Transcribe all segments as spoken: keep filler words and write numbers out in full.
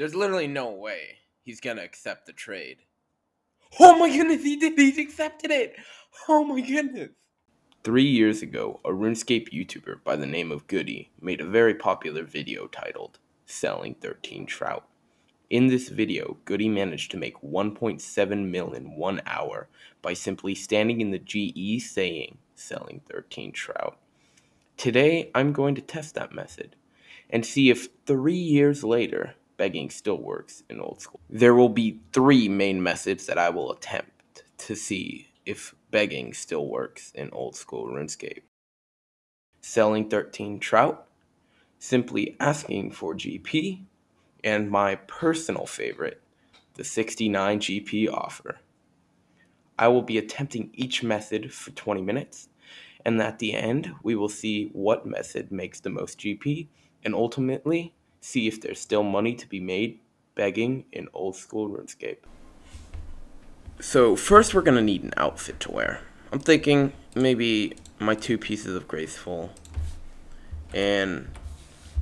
There's literally no way he's gonna accept the trade. Oh my goodness, he did! He's accepted it! Oh my goodness! Three years ago, a RuneScape YouTuber by the name of Goody made a very popular video titled, Selling thirteen Trout. In this video, Goody managed to make one point seven mil in one hour by simply standing in the G E saying, Selling thirteen Trout. Today, I'm going to test that method and see if three years later, begging still works in old school. There will be three main methods that I will attempt to see if begging still works in old school RuneScape. Selling thirteen trout, simply asking for G P, and my personal favorite, the sixty-nine G P offer. I will be attempting each method for twenty minutes, and at the end, we will see what method makes the most G P, and ultimately, see if there's still money to be made begging in old school RuneScape. So first we're gonna need an outfit to wear. I'm thinking maybe my two pieces of Graceful and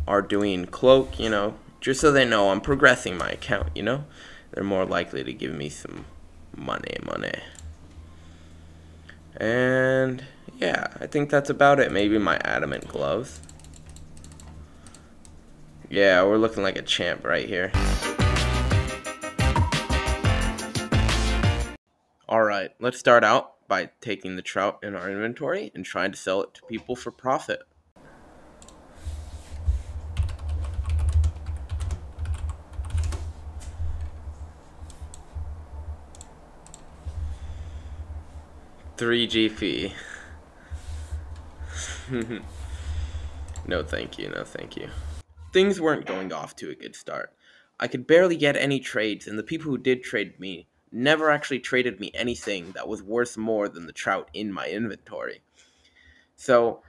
Arduin cloak, you know, just so they know I'm progressing my account, you know? They're more likely to give me some money, money. And yeah, I think that's about it. Maybe my Adamant gloves. Yeah, we're looking like a champ right here. Alright, let's start out by taking the trout in our inventory and trying to sell it to people for profit. three G P. No thank you, no thank you. Things weren't going off to a good start. I could barely get any trades, and the people who did trade me never actually traded me anything that was worth more than the trout in my inventory. So,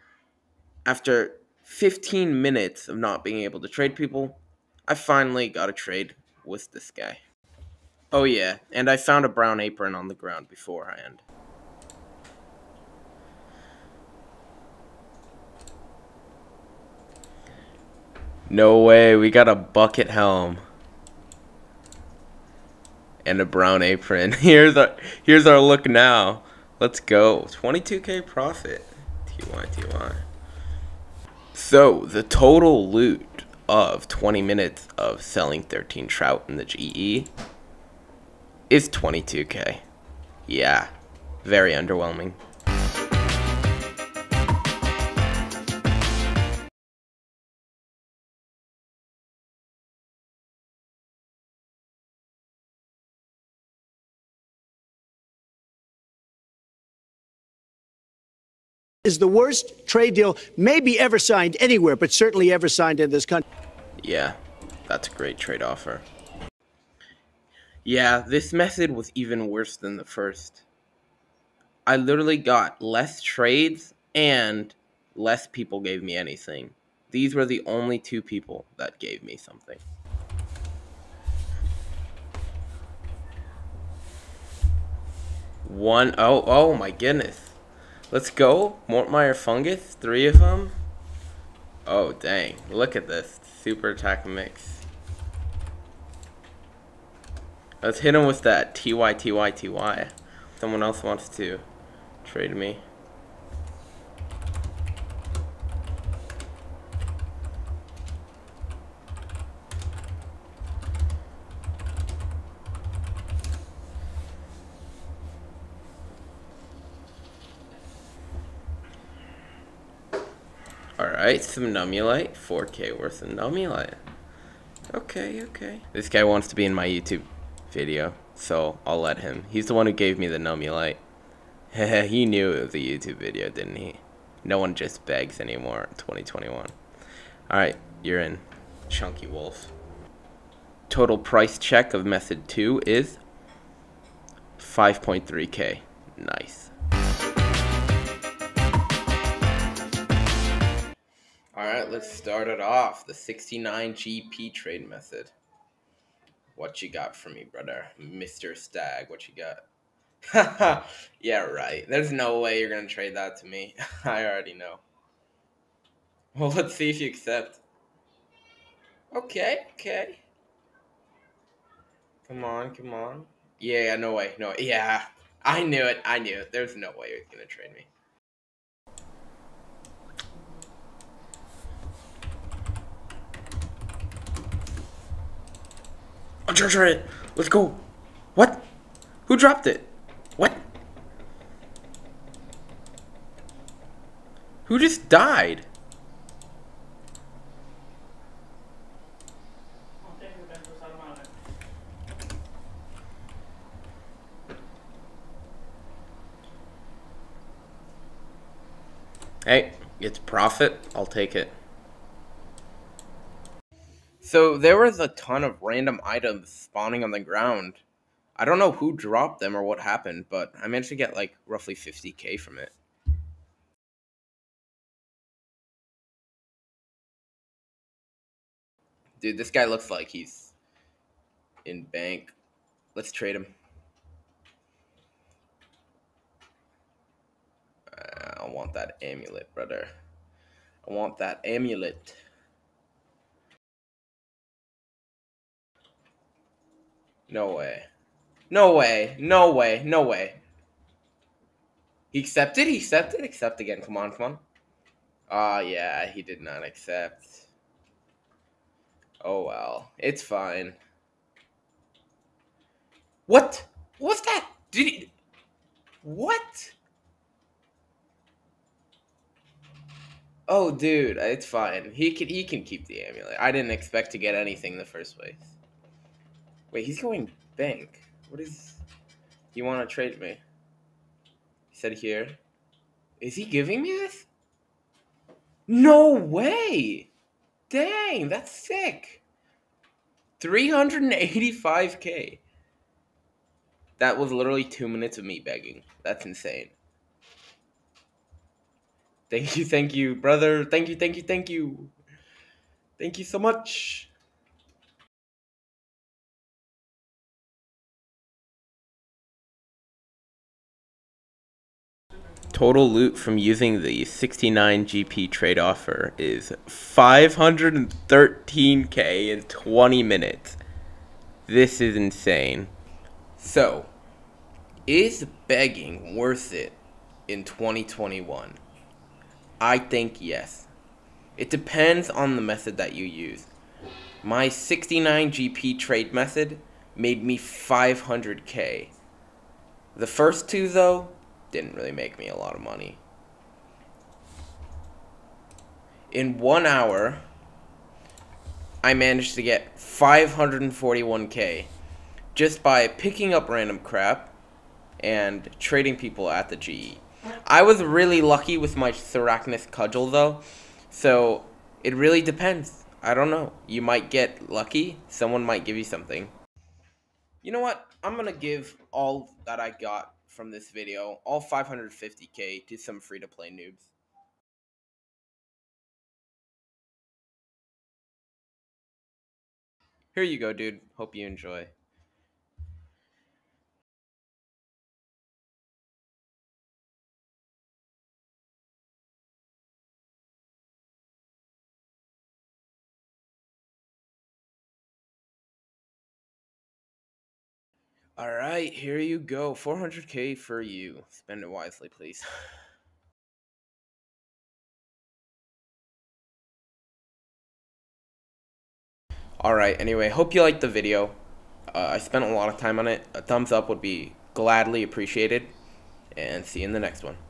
after fifteen minutes of not being able to trade people, I finally got a trade with this guy. Oh yeah, and I found a brown apron on the ground beforehand. No way, we got a bucket helm. And a brown apron. Here's our here's our look now. Let's go. twenty-two K profit. T Y T Y. So the total loot of twenty minutes of selling thirteen trout in the G E is twenty-two K. Yeah. Very underwhelming. Is the worst trade deal maybe ever signed anywhere, but certainly ever signed in this country. Yeah, that's a great trade offer. Yeah, this method was even worse than the first. I literally got less trades and less people gave me anything. These were the only two people that gave me something. One, oh, oh my goodness. Let's go, Mortmeier Fungus, three of them. Oh dang, look at this, super attack mix. Let's hit him with that T Y T Y T Y. Someone else wants to trade me. Alright, some Numulite, four K worth of Numulite. Okay, okay. This guy wants to be in my YouTube video, so I'll let him. He's the one who gave me the Numulite. Heh, he knew it was a YouTube video, didn't he? No one just begs anymore in twenty twenty-one. Alright, you're in. Chunky Wolf. Total price check of method two is five point three K. Nice. Alright, let's start it off. The sixty-nine G P trade method. What you got for me, brother? Mister Stag, what you got? Yeah, right. There's no way you're going to trade that to me. I already know. Well, let's see if you accept. Okay, okay. Come on, come on. Yeah, no way. No, yeah. I knew it. I knew it. There's no way he was going to trade me. I'll try it. Let's go. What? Who dropped it? What? Who just died? Hey, it's profit. I'll take it. So there was a ton of random items spawning on the ground. I don't know who dropped them or what happened, but I managed to get like roughly fifty K from it. Dude, this guy looks like he's in bank. Let's trade him. I want that amulet, brother. I want that amulet. No way. No way. No way. No way. He accepted? He accepted? Accept again. Come on. Come on. Ah, uh, yeah. He did not accept. Oh, well. It's fine. What? What's that? Did he... What? Oh, dude. It's fine. He can, he can keep the amulet. I didn't expect to get anything in the first place. Wait, he's going bank. What is... You want to trade me? He said here. Is he giving me this? No way! Dang, that's sick. three hundred eighty-five K. That was literally two minutes of me begging. That's insane. Thank you, thank you, brother. Thank you, thank you, thank you. Thank you so much. Total loot from using the sixty-nine G P trade offer is five hundred thirteen K in twenty minutes. This is insane. So, is begging worth it in twenty twenty-one? I think yes. It depends on the method that you use. My sixty-nine G P trade method made me five hundred K. The first two, though, didn't really make me a lot of money. In one hour, I managed to get five hundred forty-one K just by picking up random crap and trading people at the G E. I was really lucky with my Seracnus cudgel, though, so it really depends. I don't know. You might get lucky. Someone might give you something. You know what? I'm going to give all that I got from this video, all five hundred fifty K, to some free-to-play noobs. Here you go, dude. Hope you enjoy. All right, here you go. four hundred K for you. Spend it wisely, please. All right, anyway, hope you liked the video. Uh, I spent a lot of time on it. A thumbs up would be gladly appreciated. And see you in the next one.